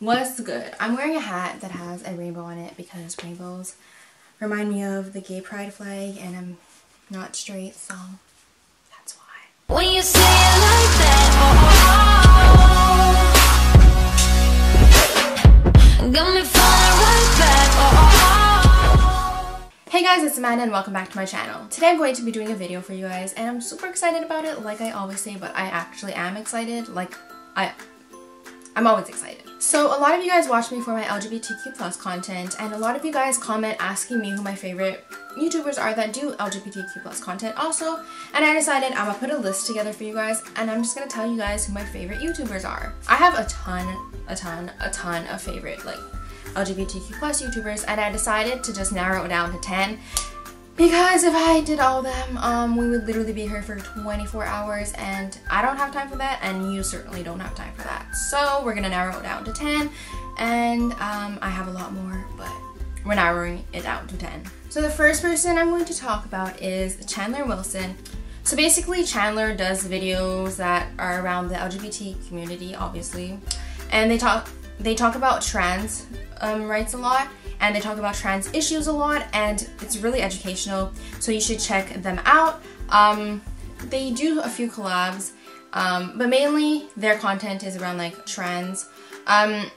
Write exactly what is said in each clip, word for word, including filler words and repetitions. What's good? I'm wearing a hat that has a rainbow on it because rainbows remind me of the gay pride flag, and I'm not straight, so that's why. When you say it like that, oh, oh, oh. Got me falling right back, oh, oh, oh. Hey guys, it's Amanda and welcome back to my channel. Today I'm going to be doing a video for you guys, and I'm super excited about it, like I always say, but I actually am excited, like I... I'm always excited. So a lot of you guys watch me for my L G B T Q plus content, and a lot of you guys comment asking me who my favorite YouTubers are that do L G B T Q plus content also, and I decided I'm gonna put a list together for you guys, and I'm just gonna tell you guys who my favorite YouTubers are. I have a ton, a ton, a ton of favorite like L G B T Q plus YouTubers, and I decided to just narrow it down to ten. Because if I did all of them, um, we would literally be here for twenty-four hours, and I don't have time for that, and you certainly don't have time for that. So we're gonna narrow it down to ten, and um, I have a lot more, but we're narrowing it down to ten. So the first person I'm going to talk about is Chandler Wilson. So basically Chandler does videos that are around the L G B T community, obviously, and they talk, they talk about trans um, rights a lot. And they talk about trans issues a lot, and it's really educational, so you should check them out. Um, they do a few collabs, um, but mainly their content is around like trans um,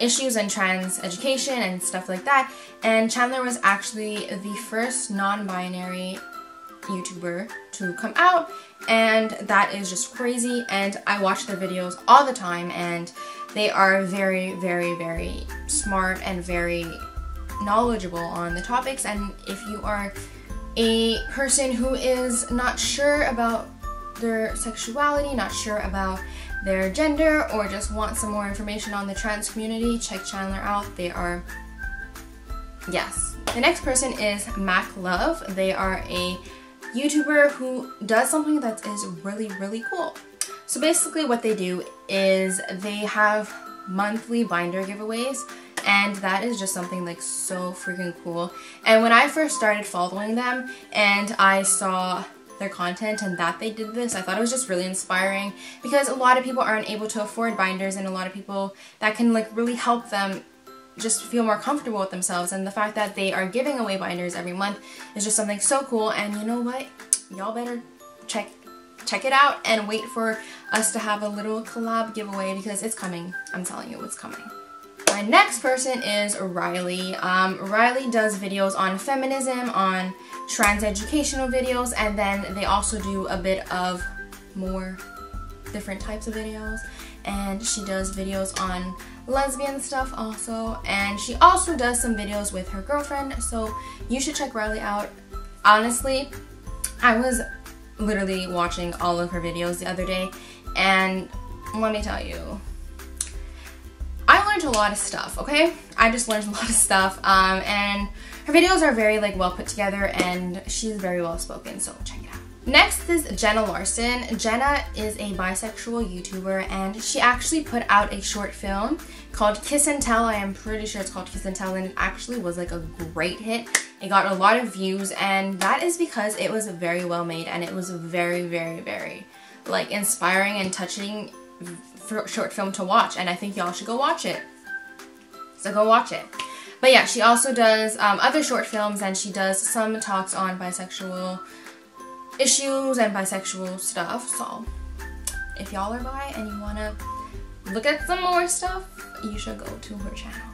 issues and trans education and stuff like that. And Chandler was actually the first non-binary YouTuber to come out, and that is just crazy, and I watch their videos all the time, and they are very, very, very smart and very knowledgeable on the topics. And if you are a person who is not sure about their sexuality, not sure about their gender, or just want some more information on the trans community, check Chandler out. They are, yes. The next person is MacLove. They are a YouTuber who does something that is really, really cool. So basically what they do is they have monthly binder giveaways, and that is just something like so freaking cool. And when I first started following them and I saw their content and that they did this, I thought it was just really inspiring, because a lot of people aren't able to afford binders, and a lot of people that can like really help them just feel more comfortable with themselves, and the fact that they are giving away binders every month is just something so cool. And you know what, y'all better check check it out and wait for us to have a little collab giveaway, because it's coming. I'm telling you, it's coming. My next person is Riley. Um, Riley does videos on feminism, on trans educational videos, and then they also do a bit of more different types of videos, and she does videos on lesbian stuff also, and she also does some videos with her girlfriend, so you should check Riley out. Honestly, I was literally watching all of her videos the other day, and let me tell you, I learned a lot of stuff, okay? I just learned a lot of stuff, um, and her videos are very like well put together, and she's very well spoken, so check it out. Next is Jenna Larson. Jenna is a bisexual YouTuber, and she actually put out a short film called Kiss and Tell. I am pretty sure it's called Kiss and Tell, and it actually was like a great hit. It got a lot of views, and that is because it was very well made, and it was a very, very, very like inspiring and touching short film to watch, and I think y'all should go watch it. So go watch it. But yeah, she also does um, other short films, and she does some talks on bisexual issues and bisexual stuff, so if y'all are bi and you wanna look at some more stuff, you should go to her channel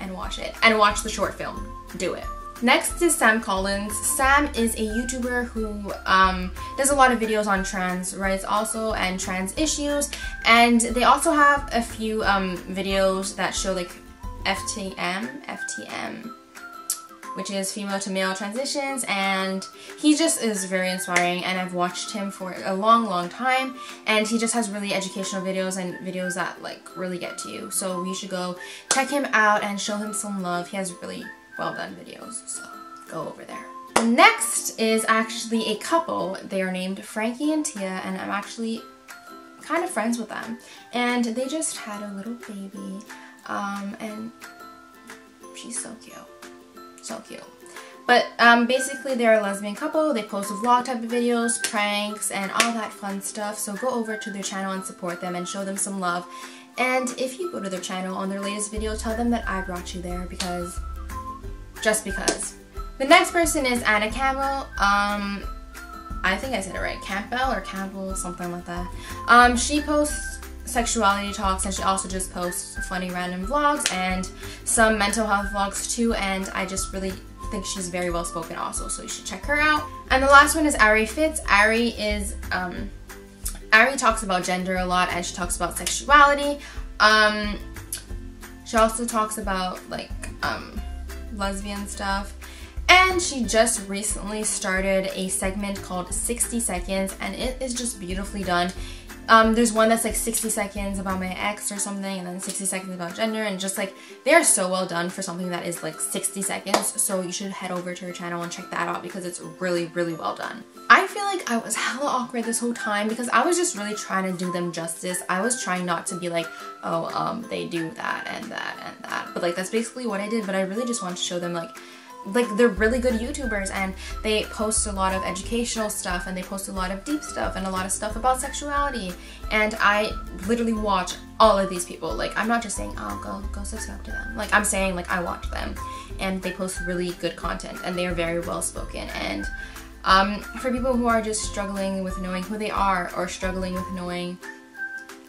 and watch it, and watch the short film. Do it. Next is Sam Collins. Sam is a YouTuber who um, does a lot of videos on trans rights also, and trans issues, and they also have a few um, videos that show like F T M, F T M, which is female to male transitions, and he just is very inspiring, and I've watched him for a long long time, and he just has really educational videos and videos that like really get to you, so you should go check him out and show him some love. He has really well done videos, so go over there. Next is actually a couple. They are named Frankie and Tia, and I'm actually kind of friends with them, and they just had a little baby, um, and she's so cute. So cute. But um, basically they're a lesbian couple. They post vlog type of videos, pranks, and all that fun stuff, so go over to their channel and support them and show them some love. And if you go to their channel on their latest video, tell them that I brought you there because, just because. The next person is Anna Campbell. Um, I think I said it right, Campbell or Campbell, something like that. Um, she posts sexuality talks and she also just posts funny random vlogs and some mental health vlogs too, and I just really think she's very well spoken also, so you should check her out. And the last one is Ari Fitz. Ari is, um, Ari talks about gender a lot and she talks about sexuality. Um, she also talks about like um, lesbian stuff. And she just recently started a segment called sixty seconds and it is just beautifully done. Um, there's one that's like sixty seconds about my ex or something, and then sixty seconds about gender, and just like they are so well done for something that is like sixty seconds. So you should head over to her channel and check that out because it's really, really well done. I feel like I was hella awkward this whole time because I was just really trying to do them justice. I was trying not to be like, oh, um, they do that and that and that. But like that's basically what I did, but I really just wanted to show them like like they're really good YouTubers and they post a lot of educational stuff and they post a lot of deep stuff and a lot of stuff about sexuality, and I literally watch all of these people. Like I'm not just saying oh go go subscribe to them, like I'm saying like I watch them and they post really good content and they are very well spoken. And um, for people who are just struggling with knowing who they are or struggling with knowing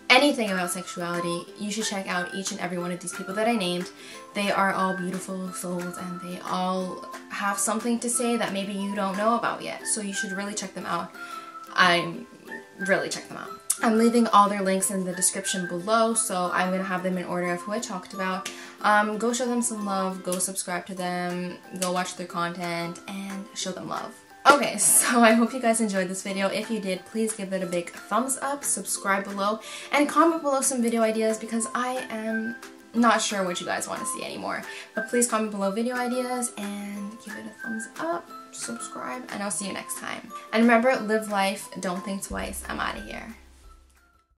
anything about sexuality, you should check out each and every one of these people that I named. They are all beautiful souls and they all have something to say that maybe you don't know about yet, so you should really check them out. I'm really check them out. I'm leaving all their links in the description below, so I'm gonna have them in order of who I talked about. Um, go show them some love, go subscribe to them, go watch their content, and show them love. Okay, so I hope you guys enjoyed this video. If you did, please give it a big thumbs up, subscribe below, and comment below some video ideas because I am not sure what you guys want to see anymore. But please comment below video ideas and give it a thumbs up, subscribe, and I'll see you next time. And remember, live life, don't think twice. I'm out of here.